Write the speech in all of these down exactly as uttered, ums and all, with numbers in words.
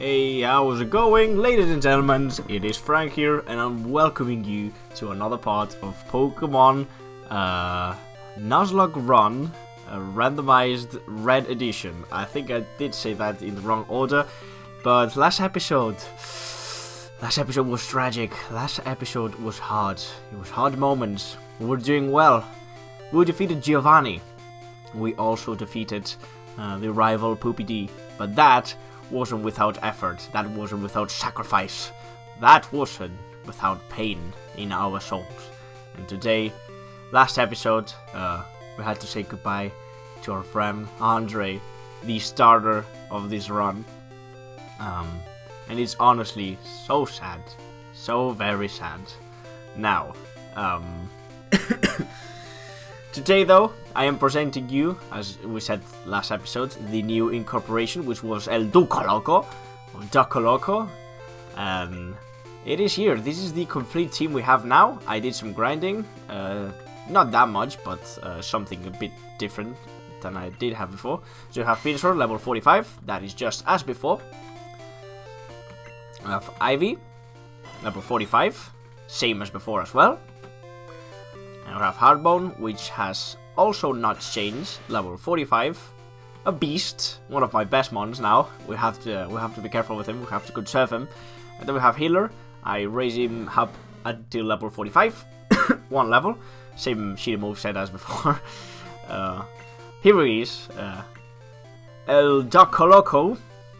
Hey, how's it going, ladies and gentlemen? It is Frank here, and I'm welcoming you to another part of Pokemon uh, Nuzlocke Run, a randomized red edition. I think I did say that in the wrong order, but last episode, last episode was tragic. Last episode was hard. It was hard moments. We were doing well. We defeated Giovanni. We also defeated uh, the rival Poopy D., but that wasn't without effort, that wasn't without sacrifice, that wasn't without pain in our souls. And today, last episode, uh, we had to say goodbye to our friend Andre, the starter of this run. Um, and it's honestly so sad, so very sad. Now, um... today though, I am presenting you, as we said last episode, the new incorporation, which was El Duco Loco, or Jocko Loco. Um, it is here. This is the complete team we have now. I did some grinding, uh, not that much, but uh, something a bit different than I did have before. So you have Venusaur, level forty-five, that is just as before. We have Ivy, level forty-five, same as before as well. And we have Heartbone, which has also not changed, level forty-five. A beast, one of my best mons now. We have to we have to be careful with him, we have to conserve him. And then we have Healer. I raise him up until level forty-five. One level. Same shitty moveset as before. Uh, here he is. Uh, El Duco Loco,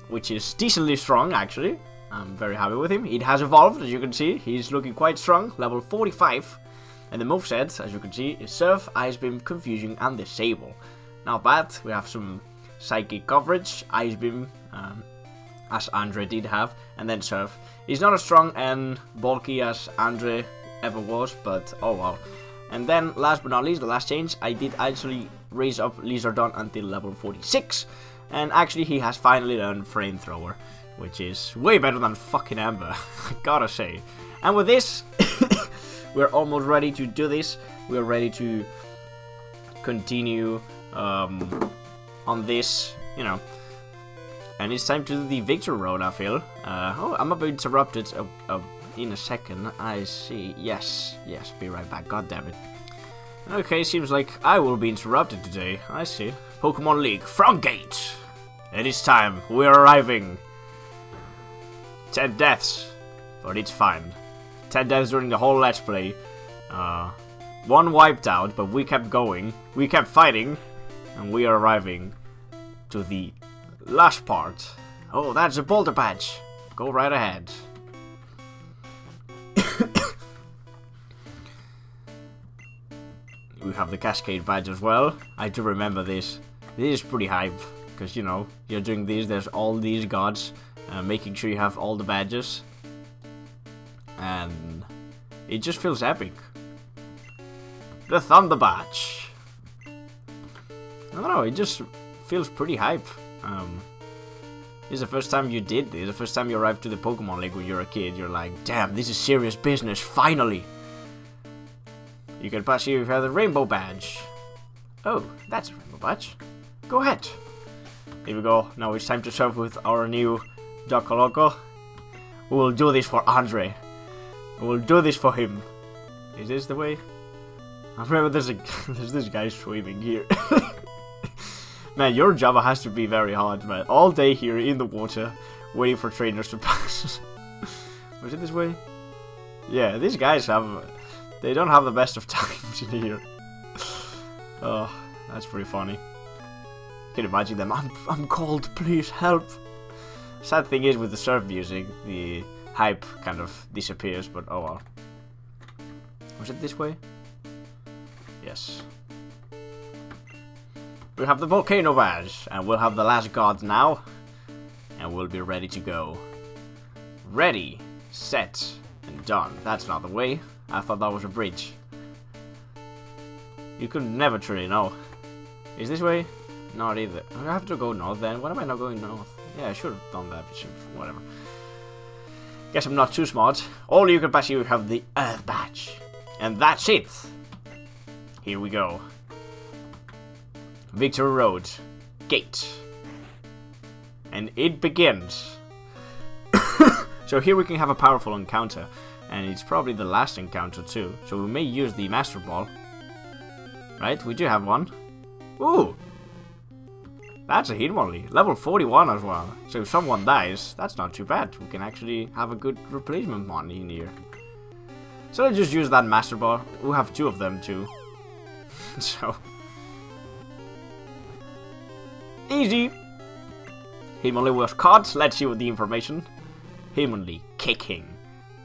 which is decently strong actually. I'm very happy with him. It has evolved, as you can see. He's looking quite strong, level forty-five. And the moveset, as you can see, is Surf, Ice Beam, Confusion, and Disable. Not bad. We have some Psychic coverage, Ice Beam, um, as Andre did have, and then Surf. He's not as strong and bulky as Andre ever was, but oh well. And then, last but not least, the last change, I did actually raise up Lizardon until level forty-six. And actually, he has finally learned Frame Thrower, which is way better than fucking Ember, gotta say. And with this... we're almost ready to do this. We're ready to continue um, on this, you know. And it's time to do the victory road, I feel. Uh, oh, I'm about interrupted uh, uh, in a second. I see. Yes, yes, be right back. God damn it. Okay, seems like I will be interrupted today. I see. Pokemon League, front gate. It is time. We're arriving. ten deaths, but it's fine. ten deaths during the whole Let's Play, uh, one wiped out, but we kept going, we kept fighting, and we are arriving to the last part. Oh, that's a boulder patch, go right ahead. We have the cascade badge as well. I do remember this, this is pretty hype, because you know, you're doing this, there's all these gods, uh, making sure you have all the badges. And it just feels epic. The Thunder Badge. I don't know, it just feels pretty hype. Um, this is the first time you did this, the first time you arrived to the Pokemon League when you were a kid. You're like, damn, this is serious business, finally. You can pass here if you have the Rainbow Badge. Oh, that's a Rainbow Badge. Go ahead. Here we go, now it's time to serve with our new Jocko Loco. We will do this for Andre. We'll do this for him. Is this the way? I remember there's a there's this guy swimming here. Man, your job has to be very hard, man. All day here in the water, waiting for trainers to pass. Was it this way? Yeah, these guys have they don't have the best of times in here. Oh, that's pretty funny. I can imagine them. I'm I'm cold. Please help. Sad thing is with the surf music, the hype kind of disappears, but oh well. Was it this way? Yes. We have the Volcano Badge, and we'll have the last god now, and we'll be ready to go. Ready, set, and done. That's not the way. I thought that was a bridge. You could never truly know. Is this way? Not either. I have to go north then. Why am I not going north? Yeah, I should have done that, but whatever. Guess I'm not too smart. All you can pass here, you have the Earth Badge. And that's it. Here we go. Victory Road. Gate. And it begins. So here we can have a powerful encounter, and it's probably the last encounter too, so we may use the Master Ball. Right, we do have one. Ooh! That's a Hitmonlee, level forty-one as well. So if someone dies, that's not too bad. We can actually have a good replacement one in here. So let's just use that Master Ball. We have two of them too. So... easy! Hitmonlee was caught. Let's see what the information. Hitmonlee, kicking.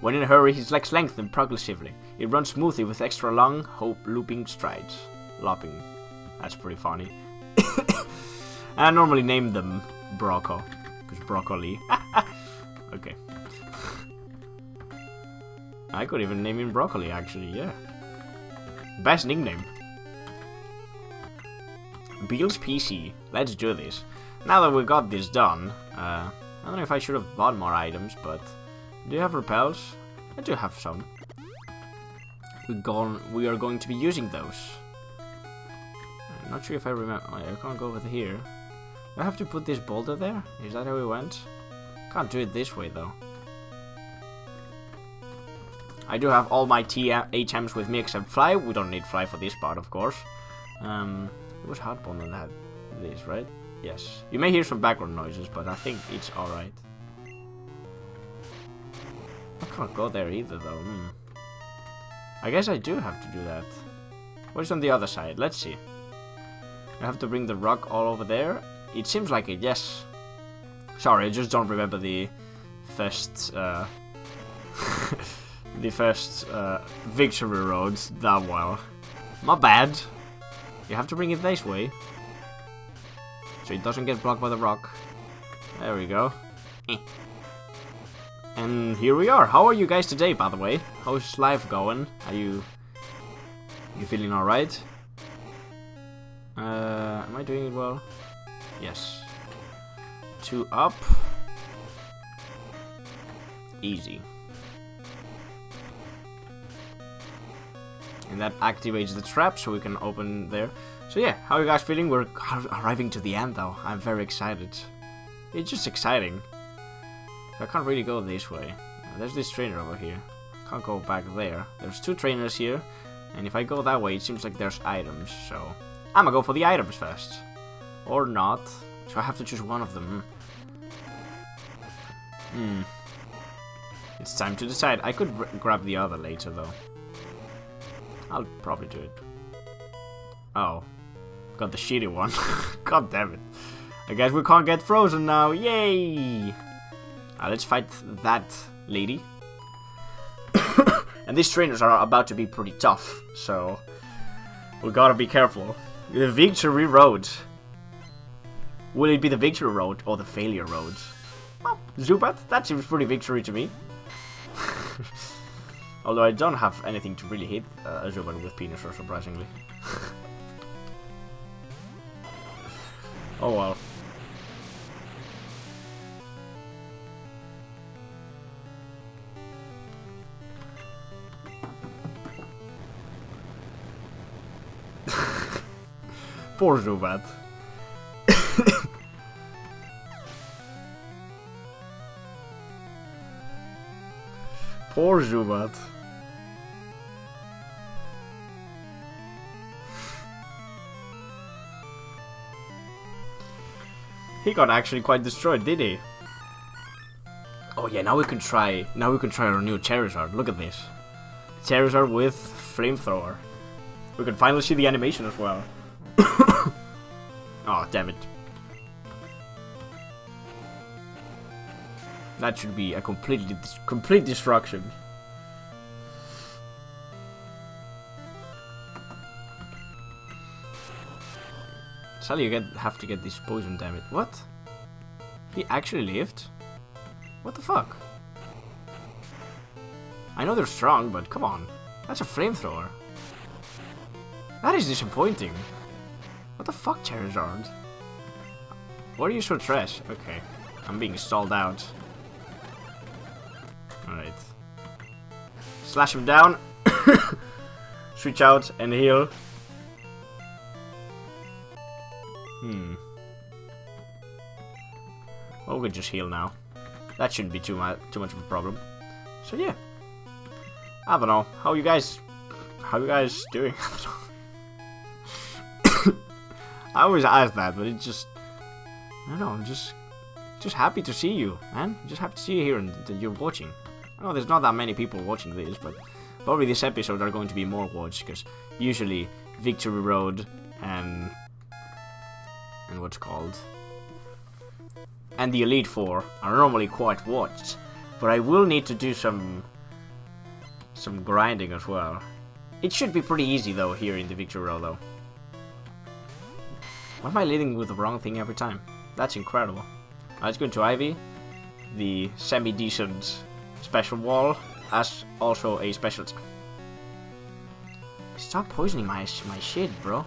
When in a hurry, his legs lengthen progressively. It runs smoothly with extra long, hope looping strides. Lopping. That's pretty funny. I normally name them Brocco, because broccoli. Okay. I could even name him Broccoli, actually, yeah. Best nickname. Beel's P C. Let's do this. Now that we got this done, uh, I don't know if I should have bought more items, but... do you have repels? I do have some. We're gone, we are going to be using those. I'm not sure if I remember... oh, I can't go over here. Do I have to put this boulder there? Is that how we went? Can't do it this way, though. I do have all my T H Ms with me except Fly. We don't need Fly for this part, of course. Um, it was Heartbone that had this, right? Yes. You may hear some background noises, but I think it's alright. I can't go there either, though. Hmm. I guess I do have to do that. What's on the other side? Let's see. I have to bring the rock all over there. It seems like it, yes. Sorry, I just don't remember the first... Uh, the first uh, victory roads that well. My bad. You have to bring it this way. So it doesn't get blocked by the rock. There we go. And here we are. How are you guys today, by the way? How's life going? Are you... you feeling alright? Uh, am I doing it well? Yes. Two up. Easy. And that activates the trap, so we can open there. So yeah, how are you guys feeling? We're arriving to the end, though. I'm very excited. It's just exciting. I can't really go this way. There's this trainer over here. Can't go back there. There's two trainers here. And if I go that way, it seems like there's items, so... I'm gonna go for the items first. Or not. So I have to choose one of them. Hmm. It's time to decide. I could grab the other later, though. I'll probably do it. Oh. Got the shitty one. God damn it. I guess we can't get frozen now. Yay! Uh, let's fight that lady. And these trainers are about to be pretty tough, so... we gotta be careful. The victory road. Will it be the victory road or the failure road? Well, Zubat, that seems pretty victory to me. Although I don't have anything to really hit uh, a Zubat with Venusaur, surprisingly. Oh well. Poor Zubat. Poor Zubat. He got actually quite destroyed, did he? Oh yeah, now we can try. Now we can try our new Charizard. Look at this, Charizard with Frame Thrower. We can finally see the animation as well. Oh, damn it. That should be a completely complete destruction. Sally, you get, have to get this poison, damn it. What? He actually lived? What the fuck? I know they're strong, but come on. That's a flamethrower. That is disappointing. What the fuck, Charizard? Why are you so trash? Okay, I'm being stalled out. Alright. Slash him down. Switch out and heal. Hmm. Well, we could just heal now. that shouldn't be too much too much of a problem. So yeah, I don't know how you guys how you guys doing. I always ask that, but it's just, I don't know, I'm just just happy to see you, man. I'm just happy to see you here and that you're watching. I know there's not that many people watching this, but probably this episode are going to be more watched, because usually Victory Road and and what's called and the Elite Four are normally quite watched, but I will need to do some some grinding as well. It should be pretty easy though here in the Victory Road though. Why am I leading with the wrong thing every time? That's incredible. Right, let's go to Ivy, the semi-decent special wall, as also a special. Stop poisoning my my shit, bro.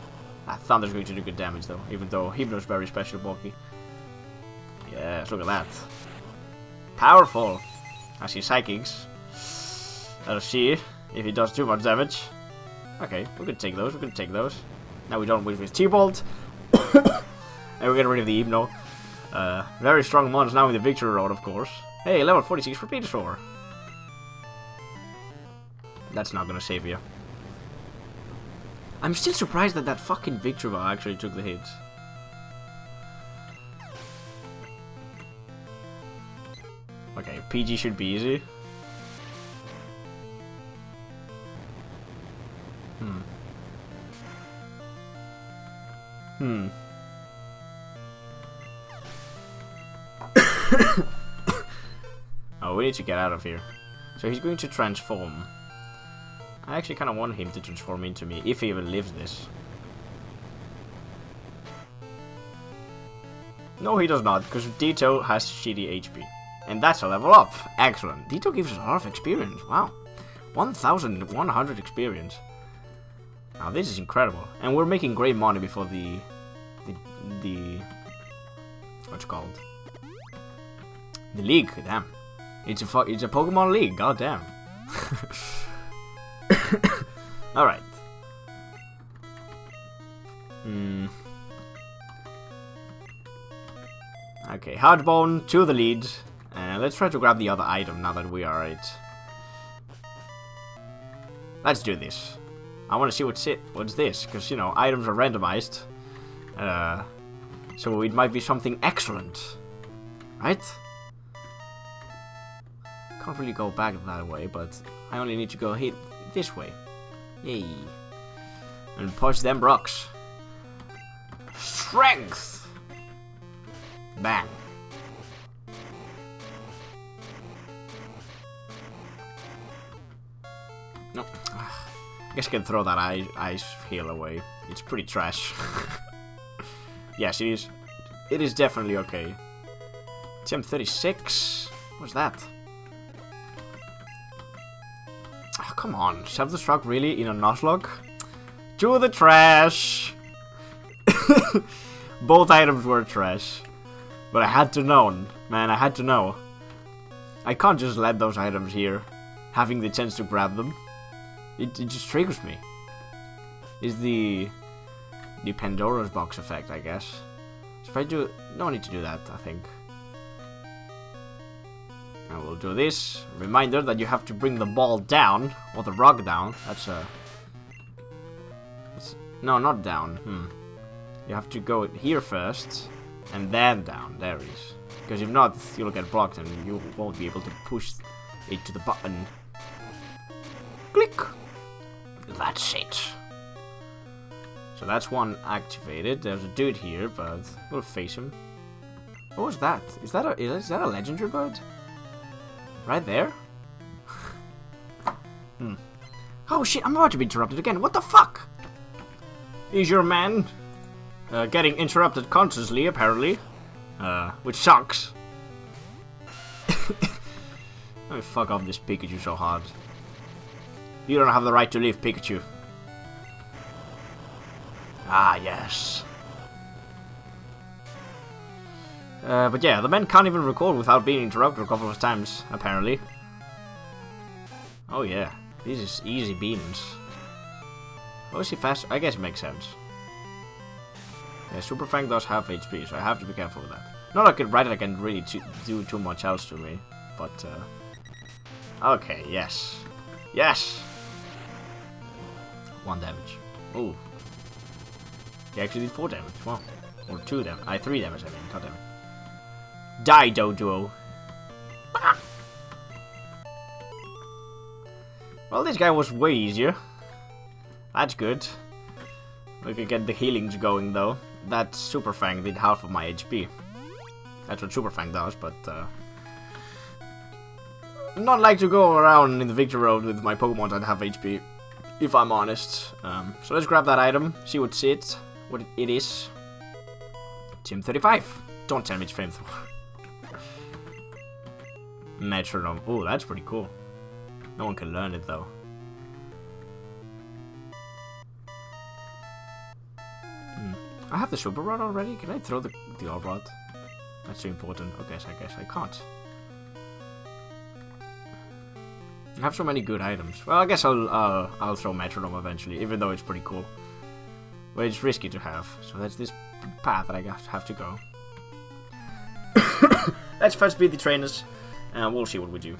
That Thunder's going to do good damage though, even though Hypno's very special bulky. Yes, look at that. Powerful. I see psychics. Let's see if he does too much damage. Okay, we could take those, we could take those. Now we don't win with T-Bolt. And we're getting rid of the Hypno. Uh, very strong mons now in the Victory Road, of course. Hey, level forty-six for Venusaur. That's not gonna save you. I'm still surprised that that fucking Victreebel actually took the hit. Okay, P G should be easy. Hmm. Hmm. Oh, we need to get out of here. So he's going to transform. I actually kind of want him to transform into me, if he even lives this. No, he does not, because Ditto has shitty H P. And that's a level up! Excellent. Ditto gives us a lot of experience, wow. one thousand one hundred experience. Now this is incredible. And we're making great money before the... The... the what's it called? The league, damn. It's a, it's a Pokemon league, goddamn. Alright. Hmm. Okay, Heartbone to the lead. And uh, let's try to grab the other item now that we are at. Let's do this. I want to see what's it. What's this? Because, you know, items are randomized. Uh, so it might be something excellent. Right? Can't really go back that way, but I only need to go hit this way. Yay. And push them rocks. Strength! Bang. No. I guess I can throw that ice, ice heal away. It's pretty trash. Yes, it is. It is definitely okay. T M thirty-six? What's that? Oh, come on. Self-destruct really in a Nuzlocke? To the trash! Both items were trash. But I had to know. Man, I had to know. I can't just let those items here, having the chance to grab them. It, it just triggers me. It's the the Pandora's box effect, I guess. So if I do, no need to do that, I think. And we'll do this. Reminder that you have to bring the ball down or the rock down. That's a. That's, no, not down. Hmm. You have to go here first, and then down. There it is. Because if not, you'll get blocked, and you won't be able to push it to the button. Click! That's it. So that's one activated. There's a dude here, but we'll face him. What was that? Is that a, is that a legendary bird? Right there? Hmm. Oh shit, I'm about to be interrupted again. What the fuck? Is your man uh, getting interrupted consciously, apparently. Uh, which sucks. Let me fuck off this Pikachu so hard. You don't have the right to leave, Pikachu. Ah, yes. Uh, but yeah, the men can't even record without being interrupted a couple of times, apparently. Oh yeah, this is easy beans. Oh, is he fast? I guess it makes sense. Yeah, Super Fang does half H P, so I have to be careful with that. Not a good rider can really do too much else to me, but uh, okay, yes, yes. One damage. Ooh, he actually did four damage. Wow, or two damage. I uh, three damage. I mean, god damn it. Die, Doduo. Ah! Well, this guy was way easier. That's good. We could get the healings going though. That Super Fang did half of my H P. That's what Super Fang does, but uh, not like to go around in the Victory Road with my Pokemon that have H P, if I'm honest. Um, so let's grab that item, see what's it, what it is. Team thirty-five. Don't tell me it's Frame Thrower. Metronome. Oh, that's pretty cool. No one can learn it though. Hmm. I have the Super Rod already. Can I throw the the All Rod? That's too important. Okay, so I guess I can't. I have so many good items. Well, I guess I'll uh, I'll throw Metronome eventually, even though it's pretty cool. But it's risky to have. So that's this path that I have to go. Let's first beat the trainers, and we'll see what we do.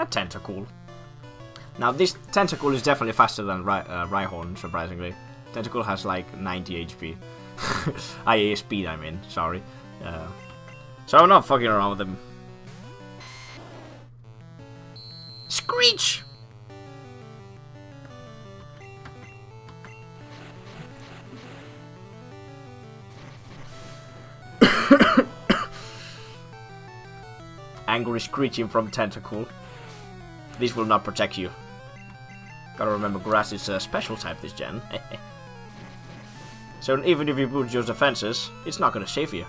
A Tentacool. Now this Tentacool is definitely faster than Ry uh, Rhyhorn, surprisingly. Tentacool has like ninety H P. I A speed, I mean, sorry. Uh, so I'm not fucking around with them. Screech! Angry screeching from Tentacool. This will not protect you. Gotta remember, grass is a special type this gen. So even if you boost your defenses, it's not gonna save you.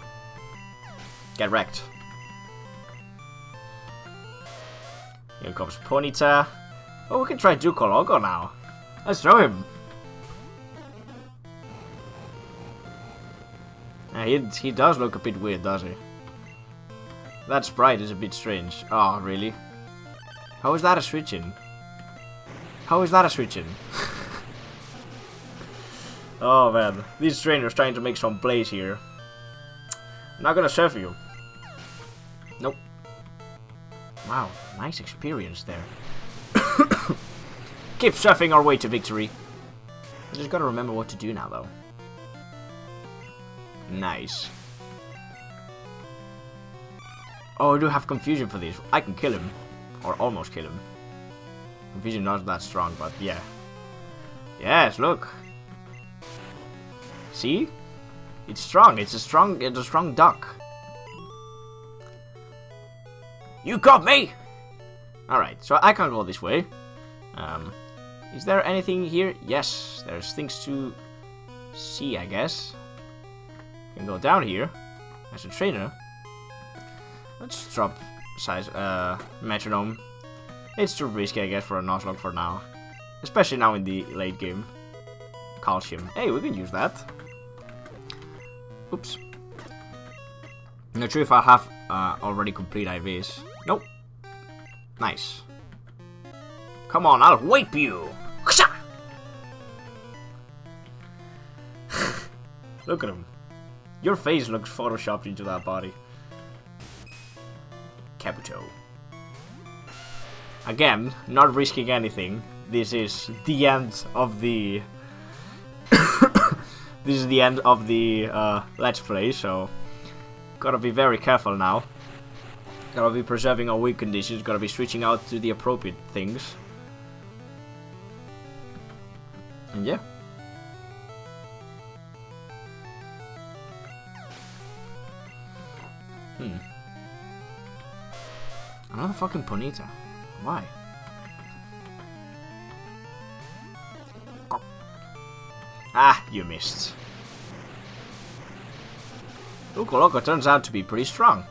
Get wrecked. Here comes Ponyta. Oh, we can try Jocko Loco now. Let's throw him. Uh, he, he does look a bit weird, does he? That sprite is a bit strange. Oh, really? How is that a switch-in? How is that a switch-in? Oh man, these trainers trying to make some plays here. I'm not gonna serve you. Nope. Wow, nice experience there. Keep surfing our way to victory. I just gotta remember what to do now though. Nice. Oh, I do have confusion for this. I can kill him. Or almost kill him. Confusion not that strong, but yeah. Yes, look. See? It's strong. It's a strong. It's a strong duck. You got me. All right. So I can't go this way. Um, is there anything here? Yes. There's things to see, I guess. Can go down here as a trainer. Let's drop size uh Metronome. It's too risky, I guess, for a Nuzlocke for now, especially now in the late game. Calcium. Hey, we can use that. Oops. Not sure if I have uh, already complete I Vs. Nope. Nice. Come on, I'll wipe you. Look at him. Your face looks photoshopped into that body. Kabuto. Again, not risking anything. This is the end of the... this is the end of the uh, Let's Play, so... Gotta be very careful now. Gotta be preserving our weak conditions, gotta be switching out to the appropriate things. And yeah. Hmm. Another fucking Ponyta. Why? Ah, you missed. Ukoloko turns out to be pretty strong.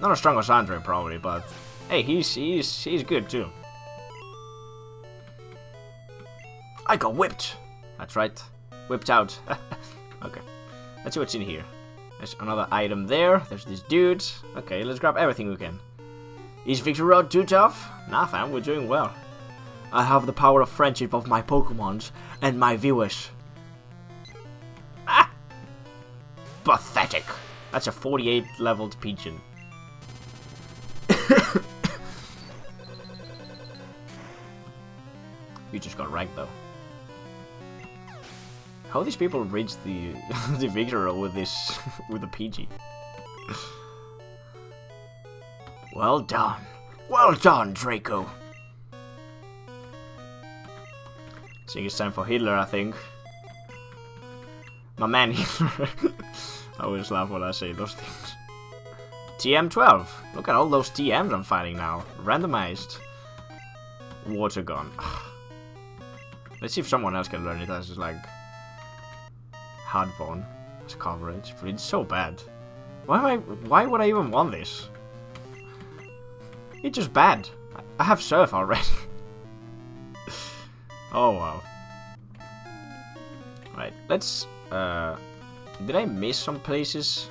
Not as strong as Andre probably, but hey, he's he's he's good too. I got whipped. That's right, whipped out. Okay, let's see what's in here. There's another item there. There's this dude. Okay, let's grab everything we can. Is Victory Road too tough? Nah, fam, we're doing well. I have the power of friendship of my Pokemons and my viewers. Ah! Pathetic. That's a forty-eight leveled Pigeon. You just got ranked though. How these people reach the the Victreebel with this with the P G? Well done, well done, Draco. I think it's time for Healer. I think my man Healer. I always laugh when I say those things. T M twelve. Look at all those T Ms I'm fighting now. Randomized. Water gun. Let's see if someone else can learn it as like Heartbone as coverage, but it's so bad. Why am I? Why would I even want this? It's just bad. I have Surf already. Oh wow. Right. Let's. Uh, did I miss some places?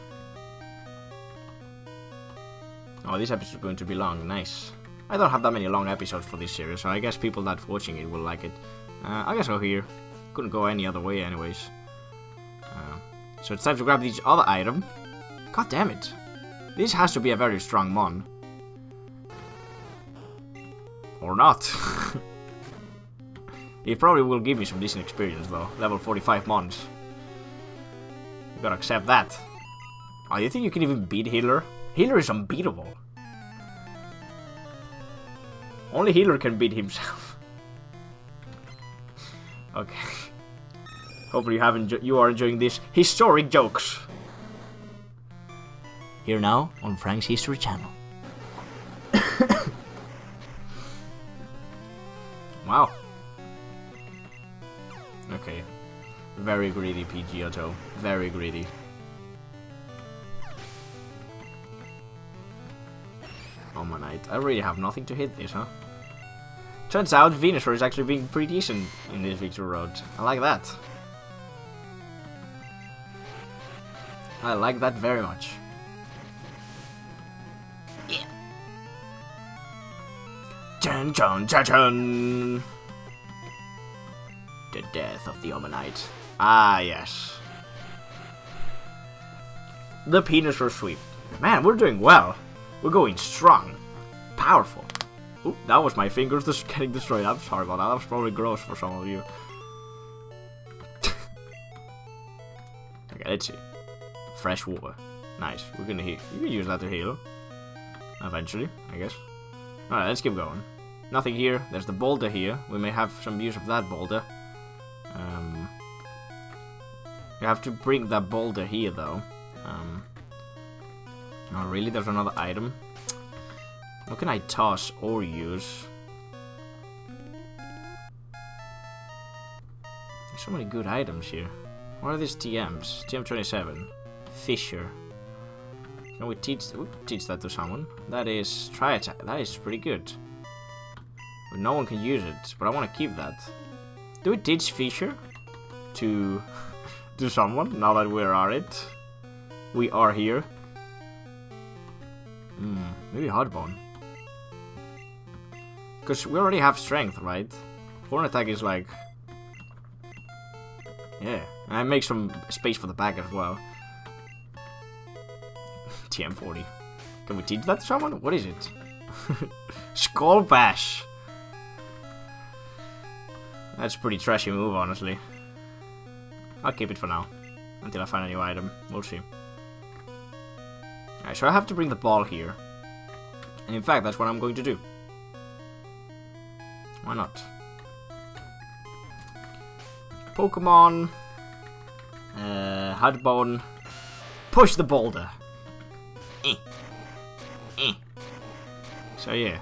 Oh, this episode is going to be long. Nice. I don't have that many long episodes for this series, so I guess people not watching it will like it. Uh, I guess I'll go here. Couldn't go any other way anyways. Uh, so it's time to grab this other item. God damn it. This has to be a very strong mon. Or not. It probably will give me some decent experience though. Level forty-five mons. You gotta accept that. Oh, you think you can even beat Healer? Healer is unbeatable. Only Healer can beat himself. Okay. Hopefully you have enjo you are enjoying these historic jokes. Here now on Frank's History Channel. Wow. Okay. Very greedy Pidgeotto. Very greedy. Omanite. I really have nothing to hit this, huh? Turns out Venusaur is actually being pretty decent in this Victory Road. I like that. I like that very much. Yeah. Dun, dun, dun, dun. The death of the Omanite. Ah, yes. The Venusaur sweep. Man, we're doing well. We're going strong. Powerful. Ooh, that was my fingers just getting destroyed. I'm sorry about that. That was probably gross for some of you. Okay, let's see. Fresh water. Nice. We're gonna heal. You can use that to heal. Eventually, I guess. Alright, let's keep going. Nothing here. There's the boulder here. We may have some use of that boulder. Um, you have to bring that boulder here, though. Um, oh, really? There's another item. What can I toss or use? There's so many good items here. What are these T Ms? T M twenty-seven. Fisher. Can we teach, we teach that to someone? That is Triattack. That is pretty good. But no one can use it, but I want to keep that. Do we teach Fisher to, to someone now that we're at it? We are here. Hmm, maybe Heartbone. Because we already have strength, right? Horn attack is like... Yeah, and I make some space for the back as well. T M forty. Can we teach that to someone? What is it? Skull Bash! That's a pretty trashy move, honestly. I'll keep it for now. Until I find a new item. We'll see. Alright, so I have to bring the ball here. And in fact, that's what I'm going to do. Why not? Pokemon, uh, Heartbone, push the boulder. Eh. Eh. So yeah,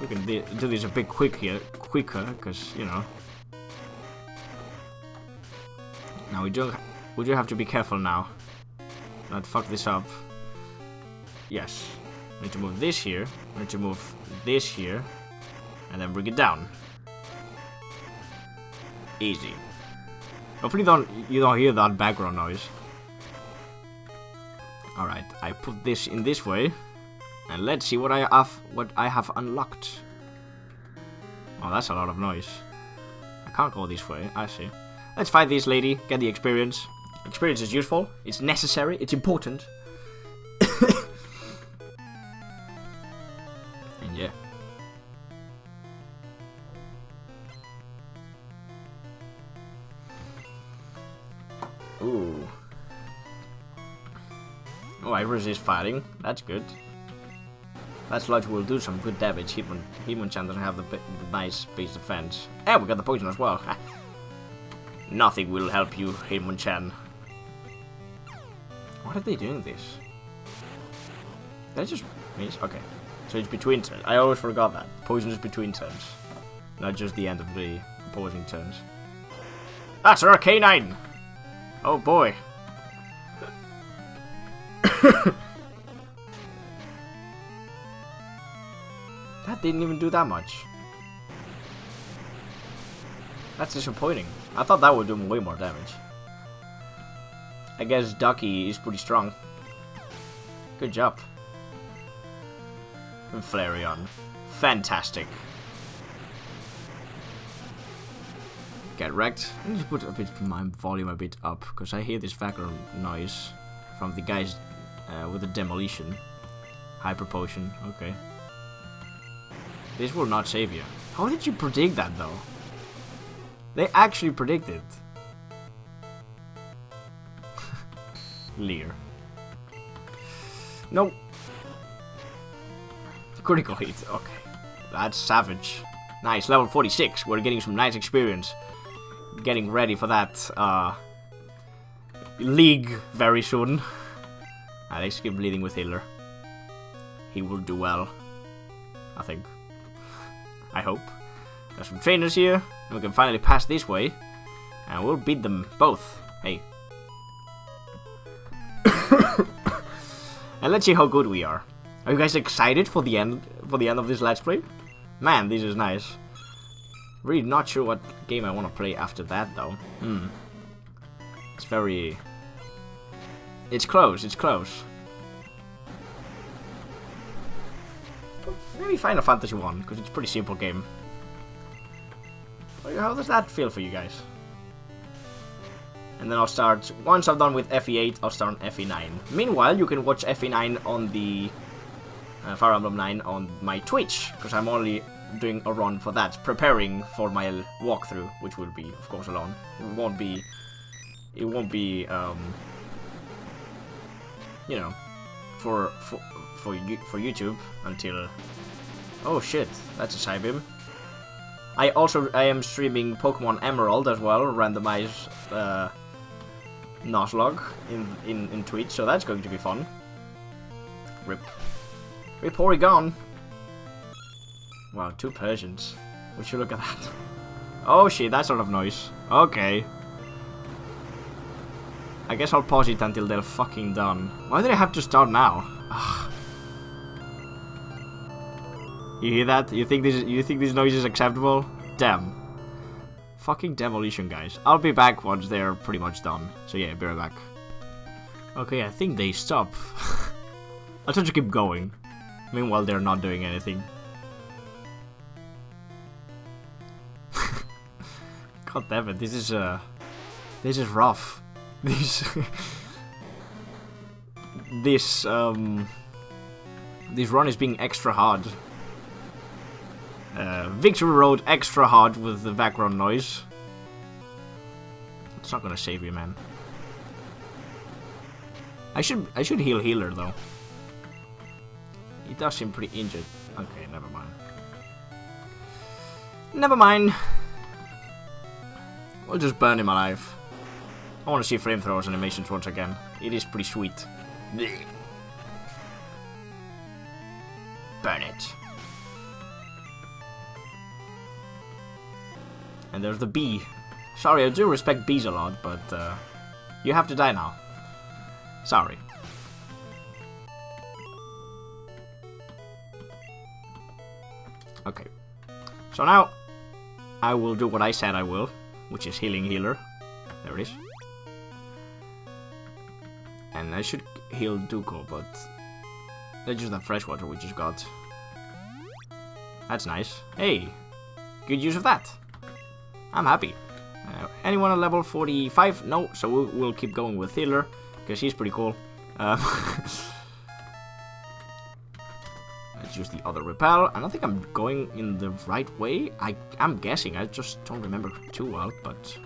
we can do this a bit quicker, quicker, because you know. Now we do, we do have to be careful now. Not fuck this up. Yes, we need to move this here. We need to move this here, and then bring it down. Easy. Hopefully you don't, you don't hear that background noise. Alright, I put this in this way. And let's see what I have what I have unlocked. Oh, that's a lot of noise. I can't go this way. I see. Let's fight this lady. Get the experience. Experience is useful. It's necessary. It's important. And yeah. Ooh. Oh, I resist fighting. That's good. That sludge will do some good damage. Hitmon Hitmonchan doesn't have the, the nice base defense. Eh, we got the poison as well. Nothing will help you, Hitmonchan. Why are they doing this? Did I just miss? Okay. So it's between turns. I always forgot that. Poison is between turns. Not just the end of the opposing turns. That's our Arcanine! Oh boy. That didn't even do that much. That's disappointing. I thought that would do way more damage. I guess Ducky is pretty strong. Good job. And Flareon. Fantastic. Get wrecked. Let me just put a bit my volume a bit up, because I hear this background noise from the guys uh, with the demolition. Hyper potion, okay. This will not save you. How did you predict that though? They actually predicted. Leer. No. Critical hit, okay. That's savage. Nice, level forty-six. We're getting some nice experience. Getting ready for that uh, league very soon. Ah, let's keep leading with Healer. He will do well, I think. I hope. There's some trainers here. And we can finally pass this way. And we'll beat them both. Hey. And let's see how good we are. Are you guys excited for the end for the end of this Let's Play? Man, this is nice. Really not sure what game I want to play after that though. Hmm. It's very... It's close, it's close. Maybe Final Fantasy one, because it's a pretty simple game. How does that feel for you guys? And then I'll start, once I'm done with F E eight, I'll start on F E nine. Meanwhile, you can watch F E nine on the... Uh, Fire Emblem nine on my Twitch, because I'm only doing a run for that, preparing for my walkthrough, which will be, of course, alone. It won't be... It won't be, um... You know, for... for for, for YouTube until... Oh shit, that's a side beam. I also I am streaming Pokemon Emerald as well, randomized uh, Nuzlocke in, in in Twitch, so that's going to be fun. Rip, rip Oregon. Wow, two Persians. Would you look at that? Oh shit, that sort of noise. Okay. I guess I'll pause it until they're fucking done. Why do I have to start now? Ugh. You hear that? You think this? You think this noise is acceptable? Damn! Fucking demolition, guys. I'll be back once they're pretty much done. So yeah, be right back. Okay, I think they stop. I'll try to keep going. Meanwhile, they're not doing anything. God damn it! This is uh, this is rough. This, this um, this run is being extra hard. Uh, Victory Road extra hard with the background noise. It's not gonna save you, man. I should I should heal Healer though. He does seem pretty injured. Okay, never mind. Never mind. We'll just burn him alive. I want to see Frame Thrower's animations once again. It is pretty sweet. Blech. Burn it. And there's the bee. Sorry, I do respect bees a lot, but uh, you have to die now. Sorry. Okay. So now, I will do what I said I will, which is healing Healer. There it is. And I should heal Duco, but that's just the freshwater we just got. That's nice. Hey! good use of that. I'm happy. Uh, anyone at level forty-five? No, so we'll, we'll keep going with Healer, because he's pretty cool. Um, let's use the other repel. I don't think I'm going in the right way. I, I'm guessing, I just don't remember too well, but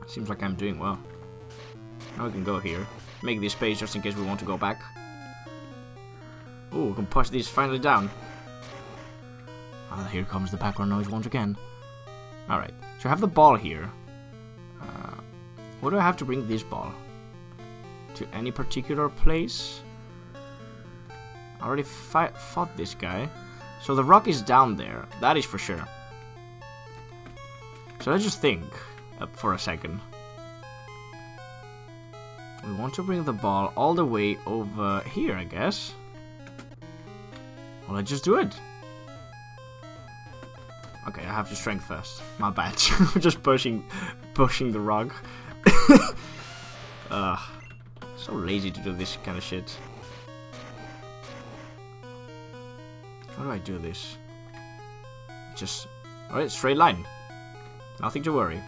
it seems like I'm doing well. Now we can go here. Make this space just in case we want to go back. Ooh, we can push these finally down. Ah, here comes the background noise once again. Alright, so I have the ball here. Uh, where do I have to bring this ball? To any particular place? I already fi fought this guy. So the rock is down there, that is for sure. So let's just think uh, for a second. We want to bring the ball all the way over here, I guess. Well, let's just do it. Okay, I have to strength first. My bad. I'm just pushing, pushing the rock. uh, so lazy to do this kind of shit. How do I do this? Just... Alright, straight line. Nothing to worry.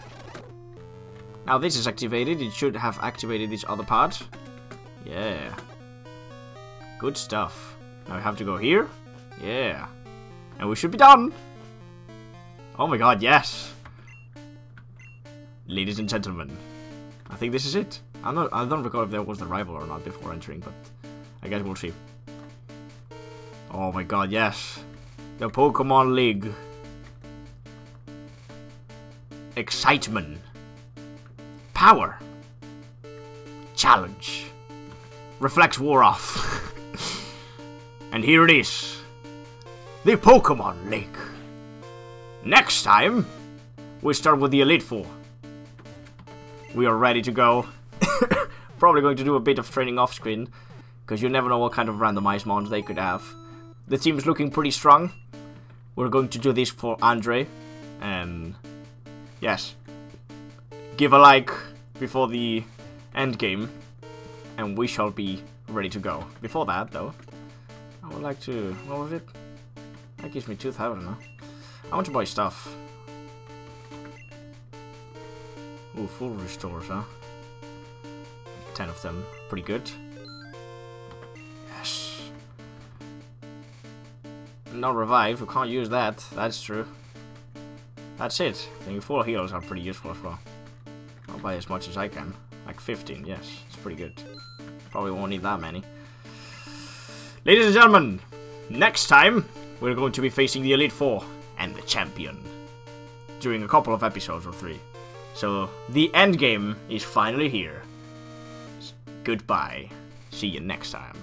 Now this is activated. It should have activated this other part. Yeah. Good stuff. Now we have to go here. Yeah. And we should be done. Oh my god, yes! Ladies and gentlemen, I think this is it. I'm not, I don't recall if there was the rival or not before entering, but I guess we'll see. Oh my god, yes! The Pokemon League. Excitement. Power. Challenge. Reflex wore off. And here it is. The Pokemon League. Next time, we start with the Elite Four. We are ready to go. Probably going to do a bit of training off screen, because you never know what kind of randomized mons they could have. The team's looking pretty strong. We're going to do this for Andre. And yes, give a like before the end game, and we shall be ready to go. Before that, though, I would like to... What was it? That gives me two thousand now. I want to buy stuff. Ooh, full restores, huh? ten of them. Pretty good. Yes. Not revive. We can't use that. That's true. That's it. I think full heals are pretty useful as well. I'll buy as much as I can. Like fifteen, yes. It's pretty good. Probably won't need that many. Ladies and gentlemen, next time we're going to be facing the Elite Four. And the champion during a couple of episodes or three. So the end game is finally here. Goodbye. See you next time.